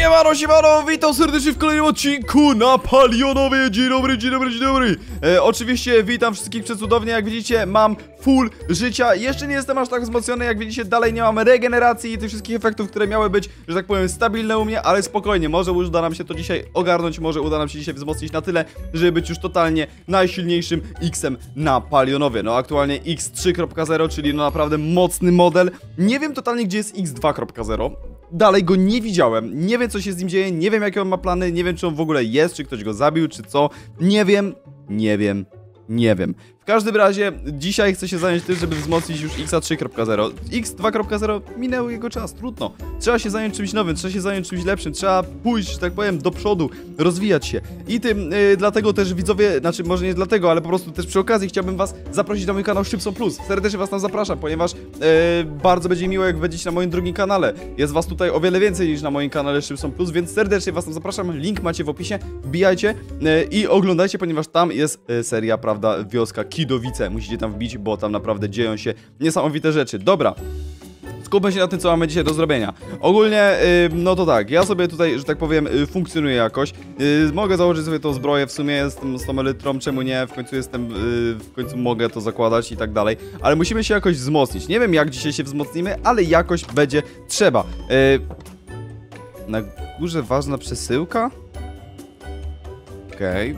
Siemano, siemano, witam serdecznie w kolejnym odcinku na Palionowie. Dzień dobry, dzień dobry, dzień dobry. Oczywiście witam wszystkich przecudownie, jak widzicie mam full życia. Jeszcze nie jestem aż tak wzmocniony, jak widzicie dalej nie mam regeneracji i tych wszystkich efektów, które miały być, że tak powiem, stabilne u mnie. Ale spokojnie, może uda nam się to dzisiaj ogarnąć, może uda nam się dzisiaj wzmocnić na tyle, żeby być już totalnie najsilniejszym X-em na Palionowie. No aktualnie X3.0, czyli no naprawdę mocny model. Nie wiem totalnie gdzie jest X2.0. Dalej go nie widziałem, nie wiem co się z nim dzieje, nie wiem jakie on ma plany, nie wiem czy on w ogóle jest, czy ktoś go zabił, czy co, nie wiem. W każdym razie dzisiaj chcę się zająć tym, żeby wzmocnić już X3.0. X2.0 minęły jego czas, trudno. Trzeba się zająć czymś nowym, trzeba się zająć czymś lepszym, trzeba pójść, że tak powiem, do przodu, rozwijać się. I tym dlatego też widzowie, znaczy może nie dlatego, ale po prostu też przy okazji chciałbym was zaprosić na mój kanał Szczypson Plus. Serdecznie was tam zapraszam, ponieważ bardzo będzie miło jak będziecie na moim drugim kanale. Jest was tutaj o wiele więcej niż na moim kanale Szczypson Plus, więc serdecznie was tam zapraszam. Link macie w opisie, wbijajcie i oglądajcie, ponieważ tam jest seria, prawda, wioska Kidowice, musicie tam wbić, bo tam naprawdę dzieją się niesamowite rzeczy. Dobra, skupmy się na tym, co mamy dzisiaj do zrobienia. Ogólnie, no to tak, ja sobie tutaj, że tak powiem, funkcjonuję jakoś. Mogę założyć sobie tą zbroję, w sumie jestem z tą elytrą, czemu nie, w końcu jestem, w końcu mogę to zakładać i tak dalej. Ale musimy się jakoś wzmocnić, nie wiem jak dzisiaj się wzmocnimy, ale jakoś będzie trzeba. Na górze ważna przesyłka? Okej,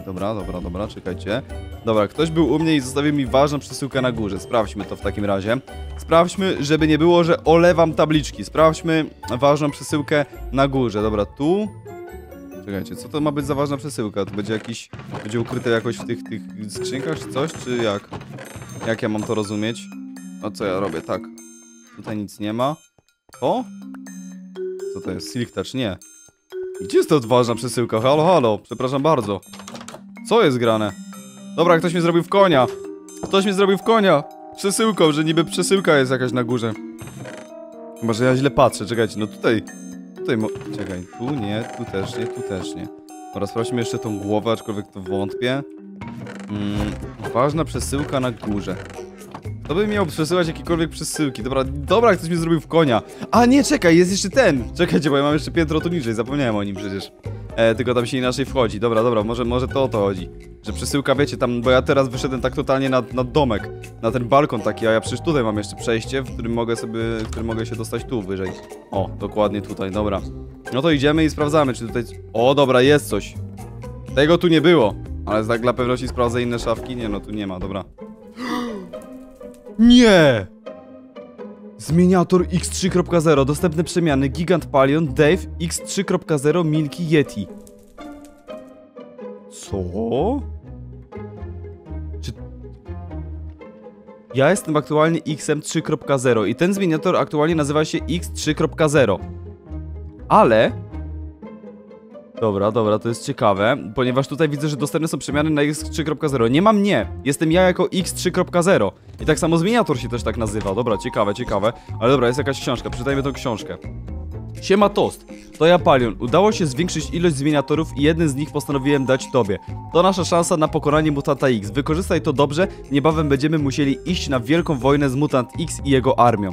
dobra, czekajcie. Dobra, ktoś był u mnie i zostawił mi ważną przesyłkę na górze. Sprawdźmy to w takim razie. Sprawdźmy, żeby nie było, że olewam tabliczki. Sprawdźmy ważną przesyłkę na górze. Dobra, tu... Czekajcie, co to ma być za ważna przesyłka? To będzie jakiś... Będzie ukryte jakoś w tych skrzynkach czy coś? Czy jak? Jak ja mam to rozumieć? No co ja robię? Tak. Tutaj nic nie ma. O? Co to jest? Silk Touch? Nie. Gdzie jest ta ważna przesyłka? Halo, halo. Przepraszam bardzo. Co jest grane? Dobra, ktoś mnie zrobił w konia. Ktoś mnie zrobił w konia. Przesyłką, że niby przesyłka jest jakaś na górze. Chyba, że ja źle patrzę. Czekajcie, no tutaj... Czekaj, tu nie, tu też nie, tu też nie. Dobra, sprawdźmy jeszcze tą głowę, aczkolwiek to wątpię. Ważna przesyłka na górze. To by miał przesyłać jakiekolwiek przesyłki. Dobra, ktoś mnie zrobił w konia. A nie, czekaj, jest jeszcze ten. Czekajcie, bo ja mam jeszcze piętro tu niżej, zapomniałem o nim przecież. Tylko tam się inaczej wchodzi. Dobra, może to o to chodzi. Że przesyłka, wiecie, tam, bo ja teraz wyszedłem tak totalnie na domek. Na ten balkon taki, a ja przecież tutaj mam jeszcze przejście, w którym mogę się dostać tu wyżej. O, dokładnie tutaj, dobra. No to idziemy i sprawdzamy, czy tutaj... O, dobra, jest coś. Tego tu nie było. Ale tak dla pewności sprawdzę inne szafki. Nie, no tu nie ma, dobra. Nie! Zmieniator X3.0, dostępne przemiany Gigant Palion, Dave, X3.0, Milky Yeti. Co? Czy... Ja jestem aktualnie X-em 3.0 i ten zmieniator aktualnie nazywa się X3.0. Ale... Dobra, to jest ciekawe, ponieważ tutaj widzę, że dostępne są przemiany na X3.0. Nie ma mnie, jestem ja jako X3.0. I tak samo zmieniator się też tak nazywa. Dobra, ciekawe. Ale dobra, jest jakaś książka, przeczytajmy tą książkę. Siema Toast, to ja Palion. Udało się zwiększyć ilość zmieniatorów i jeden z nich postanowiłem dać tobie. To nasza szansa na pokonanie mutanta X. Wykorzystaj to dobrze, niebawem będziemy musieli iść na wielką wojnę z mutant X i jego armią.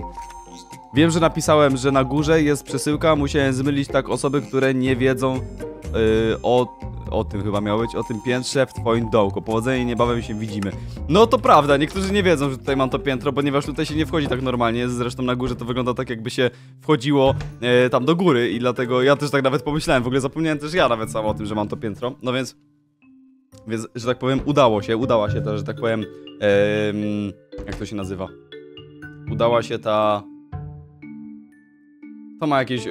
Wiem, że napisałem, że na górze jest przesyłka, musiałem zmylić tak osoby, które nie wiedzą... o tym chyba miało być, o tym piętrze w twoim dołku. Powodzenie, niebawem się widzimy. No to prawda, niektórzy nie wiedzą, że tutaj mam to piętro, ponieważ tutaj się nie wchodzi tak normalnie. Zresztą na górze to wygląda tak, jakby się wchodziło tam do góry i dlatego ja też tak nawet pomyślałem. W ogóle zapomniałem też ja nawet sam o tym, że mam to piętro. No więc, że tak powiem, udała się ta, że tak powiem, jak to się nazywa? Udała się ta... To ma jakiś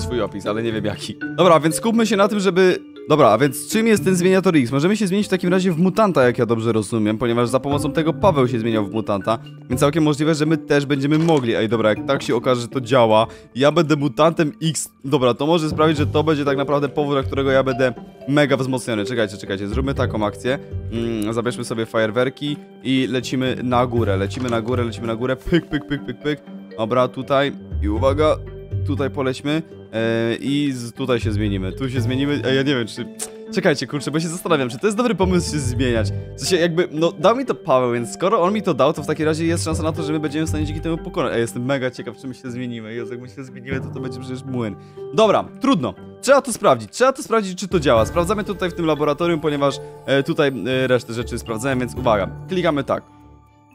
swój opis, ale nie wiem jaki. Dobra, więc skupmy się na tym, żeby... Dobra, a więc czym jest ten zmieniator X? Możemy się zmienić w takim razie w mutanta, jak ja dobrze rozumiem, ponieważ za pomocą tego Paweł się zmieniał w mutanta, więc całkiem możliwe, że my też będziemy mogli. Ej, dobra, jak tak się okaże, że to działa, ja będę mutantem X... Dobra, to może sprawić, że to będzie tak naprawdę powód, dla którego ja będę mega wzmocniony. Czekajcie, zróbmy taką akcję. Zabierzmy sobie fajerwerki i lecimy na górę. Pyk. Dobra, tutaj i uwaga... Tutaj polećmy i tutaj się zmienimy. Ja nie wiem, czy... Czekajcie, kurczę, bo się zastanawiam, czy to jest dobry pomysł się zmieniać. W sensie jakby, no dał mi to Paweł, więc skoro on mi to dał, to w takim razie jest szansa na to, że my będziemy w stanie dzięki temu pokonać. Jestem mega ciekaw, czy my się zmienimy. Jezu, jak my się zmienimy, to będzie przecież młyn. Dobra, trudno. Trzeba to sprawdzić, czy to działa. Sprawdzamy tutaj w tym laboratorium, ponieważ tutaj resztę rzeczy sprawdzałem, więc uwaga. Klikamy tak.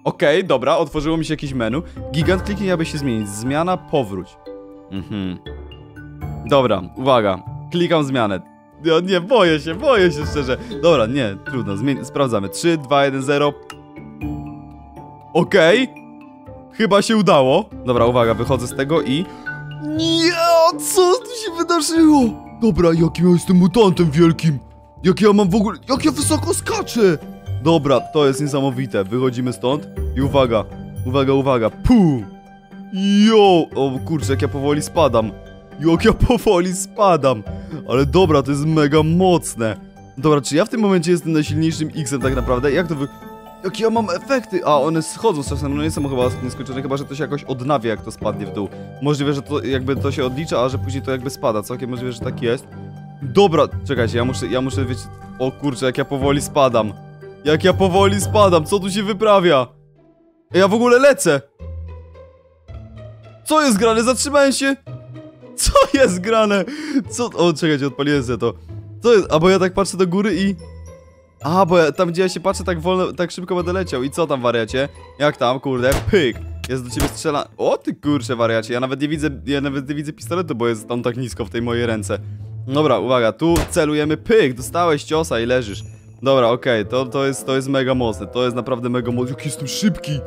Okej, dobra, otworzyło mi się jakieś menu. Gigant kliknij, aby się zmienić. Zmiana, powróć. Dobra, uwaga. Klikam zmianę. Ja nie, boję się szczerze. Dobra, nie, trudno, sprawdzamy. 3, 2, 1, 0. Okej. Chyba się udało. Dobra, uwaga, wychodzę z tego i... Nie, co tu się wydarzyło? Dobra, jakim ja jestem mutantem wielkim. Jak ja mam w ogóle... Jak ja wysoko skaczę. Dobra, to jest niesamowite. Wychodzimy stąd i uwaga. Uwaga, uwaga. Pum. Jo. O kurczę, jak ja powoli spadam. Ale dobra, to jest mega mocne. Dobra, czy ja w tym momencie jestem najsilniejszym X-em tak naprawdę? Jak to wy... Jakie ja mam efekty? A, one schodzą z czasem, no nie są chyba nieskończone, chyba że to się jakoś odnawia, jak to spadnie w dół. Możliwe, że to jakby to się odlicza, a że później to jakby spada, całkiem możliwe, że tak jest. Dobra, czekajcie, ja muszę, wiecie... O kurczę, jak ja powoli spadam. Co tu się wyprawia? Ja w ogóle lecę! Co jest grane? Zatrzymałem się! Co jest grane? Co? O, czekajcie, odpaliłem sobie to. Co jest? A bo ja tak patrzę do góry i... A, bo ja, tam gdzie ja się patrzę tak wolno, tak szybko będę leciał. I co tam, wariacie? Jak tam, kurde? Pyk! Jest do ciebie strzela... O ty kurczę, wariacie, ja nawet nie widzę pistoletu, bo jest tam tak nisko w tej mojej ręce. Dobra, uwaga, tu celujemy, pyk! Dostałeś ciosa i leżysz. Dobra, okej, to jest mega mocne, to jest naprawdę mega mocne. Jaki jestem szybki!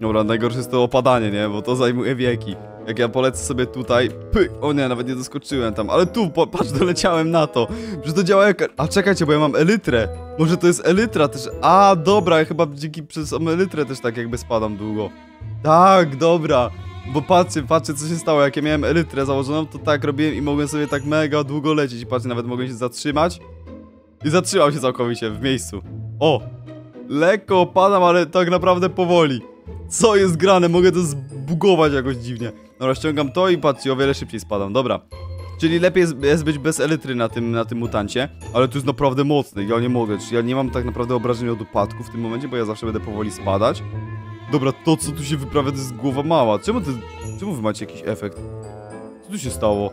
Dobra, najgorsze jest to opadanie, nie? Bo to zajmuje wieki. Jak ja polecę sobie tutaj... Py! O nie, nawet nie doskoczyłem tam, ale tu, patrz, doleciałem na to. Że to działa jak... A czekajcie, bo ja mam elytrę. Może to jest elytra też... A, dobra, ja chyba dzięki przez elytrę też tak jakby spadam długo. Tak, dobra. Bo patrzcie co się stało, jak ja miałem elytrę założoną, to tak robiłem i mogłem sobie tak mega długo lecieć. I patrzcie, nawet mogłem się zatrzymać. I zatrzymał się całkowicie w miejscu. O! Lekko opadam, ale tak naprawdę powoli. Co jest grane? Mogę to zbugować jakoś dziwnie. No, ściągam to i patrzcie, o wiele szybciej spadam, dobra. Czyli lepiej jest być bez elytry na tym mutancie. Ale tu jest naprawdę mocny, ja nie mogę, ja nie mam tak naprawdę obrażenia od upadku w tym momencie, bo ja zawsze będę powoli spadać. Dobra, to co tu się wyprawia, to jest głowa mała. Czemu wy macie jakiś efekt? Co tu się stało?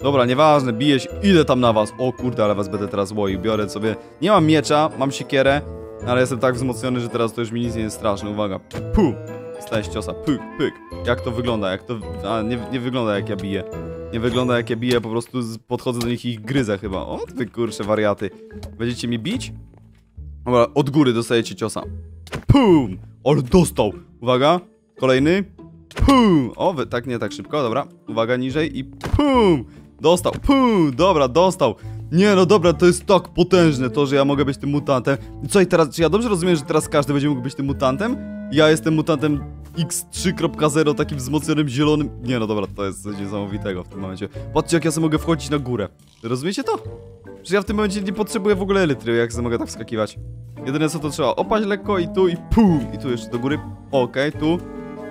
Dobra, nieważne, biję się, idę tam na was. O kurde, ale was będę teraz łoił, biorę sobie... Nie mam miecza, mam siekierę. Ale jestem tak wzmocniony, że teraz to już mi nic nie jest straszne, uwaga. Pum! Staję z ciosa, pyk, pyk. Jak to wygląda, jak to... A, nie wygląda jak ja biję. Nie wygląda jak ja biję, po prostu podchodzę do nich i ich gryzę chyba. O, ty kurcze wariaty. Będziecie mi bić? Dobra, od góry dostajecie ciosa. Pum! Ale dostał! Uwaga, kolejny. Pum! O, wy... tak, nie tak szybko, dobra. Uwaga, niżej i pum! Dostał, pum! Dobra, dostał. Nie no dobra, to jest tak potężne to, że ja mogę być tym mutantem. Co i teraz, czy ja dobrze rozumiem, że teraz każdy będzie mógł być tym mutantem? Ja jestem mutantem X3.0, takim wzmocnionym zielonym. Nie no dobra, to jest coś niesamowitego w tym momencie. Patrzcie jak ja sobie mogę wchodzić na górę. Rozumiecie to? Że ja w tym momencie nie potrzebuję w ogóle elytry, jak sobie mogę tak wskakiwać. Jedyne co to trzeba opaść lekko i tu i pum. I tu jeszcze do góry, okej, tu.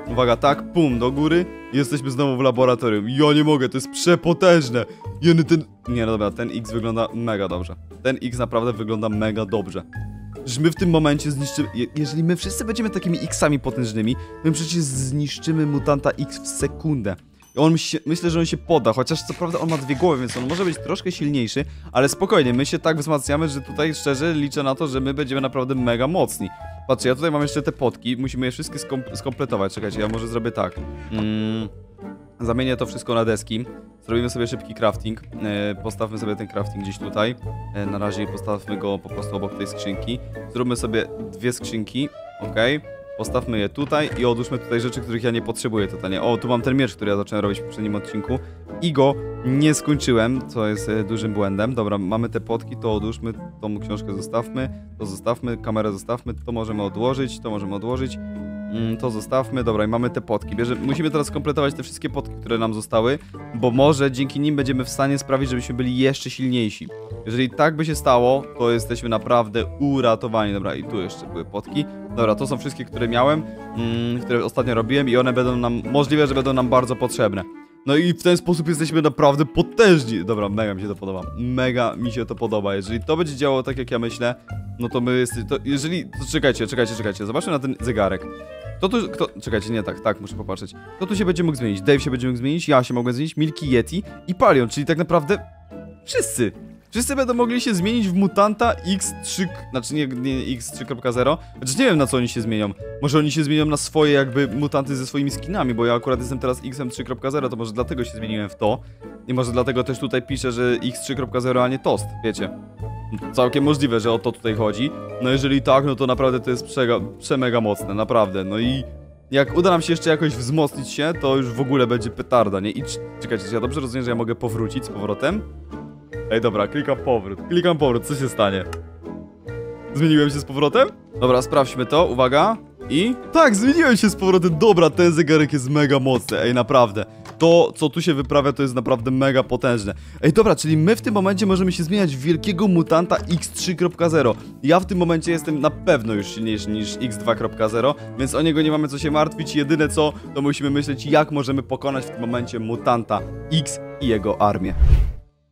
Uwaga, tak, pum, do góry. Jesteśmy znowu w laboratorium. Ja nie mogę, to jest przepotężne. Jeny ten... Nie, no dobra, ten X wygląda mega dobrze. Ten X naprawdę wygląda mega dobrze. Że my w tym momencie zniszczymy... Jeżeli my wszyscy będziemy takimi X-ami potężnymi, my przecież zniszczymy mutanta X w sekundę. I on się... Myślę, że on się poda, chociaż co prawda on ma dwie głowy, więc on może być troszkę silniejszy, ale spokojnie, my się tak wzmacniamy, że tutaj szczerze liczę na to, że my będziemy naprawdę mega mocni. Patrzcie, ja tutaj mam jeszcze te potki, musimy je wszystkie skompletować. Czekajcie, ja może zrobię tak. Zamienię to wszystko na deski. Zrobimy sobie szybki crafting. Postawmy sobie ten crafting gdzieś tutaj. Na razie postawmy go po prostu obok tej skrzynki. Zróbmy sobie dwie skrzynki. Okej. Postawmy je tutaj i odłóżmy tutaj rzeczy, których ja nie potrzebuję totalnie. O, tu mam ten miecz, który ja zacząłem robić w poprzednim odcinku i go nie skończyłem, co jest dużym błędem. Dobra, mamy te potki, to odłóżmy, tą książkę zostawmy, to zostawmy, kamerę zostawmy, to możemy odłożyć, to zostawmy. Dobra, i mamy te potki. Musimy teraz skompletować te wszystkie potki, które nam zostały, bo może dzięki nim będziemy w stanie sprawić, żebyśmy byli jeszcze silniejsi. Jeżeli tak by się stało, to jesteśmy naprawdę uratowani. Dobra, i tu jeszcze były potki. Dobra, to są wszystkie, które miałem, które ostatnio robiłem i one będą nam, możliwe, że będą nam bardzo potrzebne. No i w ten sposób jesteśmy naprawdę potężni. Dobra, mega mi się to podoba. Mega mi się to podoba. Jeżeli to będzie działało tak, jak ja myślę, no to my jesteśmy... Czekajcie, zobaczmy na ten zegarek. Kto tu... Kto... Czekajcie, nie tak, tak, muszę popatrzeć. Kto tu się będzie mógł zmienić? Dave się będzie mógł zmienić, ja się mogę zmienić, Milky Yeti i Palion, czyli tak naprawdę wszyscy. Wszyscy będą mogli się zmienić w mutanta X3... Znaczy nie X3.0. Znaczy nie wiem, na co oni się zmienią. Może oni się zmienią na swoje jakby mutanty ze swoimi skinami, bo ja akurat jestem teraz X3.0, to może dlatego się zmieniłem w to. I może dlatego też tutaj piszę, że X3.0, a nie toast, wiecie. Całkiem możliwe, że o to tutaj chodzi. No jeżeli tak, no to naprawdę to jest przemega mocne, naprawdę. No i jak uda nam się jeszcze jakoś wzmocnić się, to już w ogóle będzie petarda, nie? I czekajcie, czy ja dobrze rozumiem, że ja mogę powrócić z powrotem? Ej, dobra, klikam powrót, co się stanie? Zmieniłem się z powrotem? Dobra, sprawdźmy to, uwaga. I... Tak, zmieniłem się z powrotem, dobra, ten zegarek jest mega mocny, ej, naprawdę. To, co tu się wyprawia, to jest naprawdę mega potężne. Ej, dobra, czyli my w tym momencie możemy się zmieniać w wielkiego mutanta X3.0. Ja w tym momencie jestem na pewno już silniejszy niż X2.0, więc o niego nie mamy co się martwić. Jedyne co, to musimy myśleć, jak możemy pokonać w tym momencie mutanta X i jego armię.